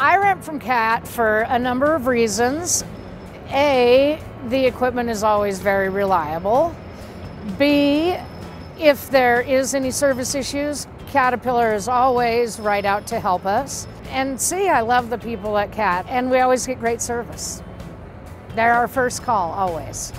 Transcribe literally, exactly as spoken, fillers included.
I rent from Cat for a number of reasons. A, the equipment is always very reliable. B, if there is any service issues, Caterpillar is always right out to help us. And C, I love the people at Cat, and we always get great service. They're our first call, always.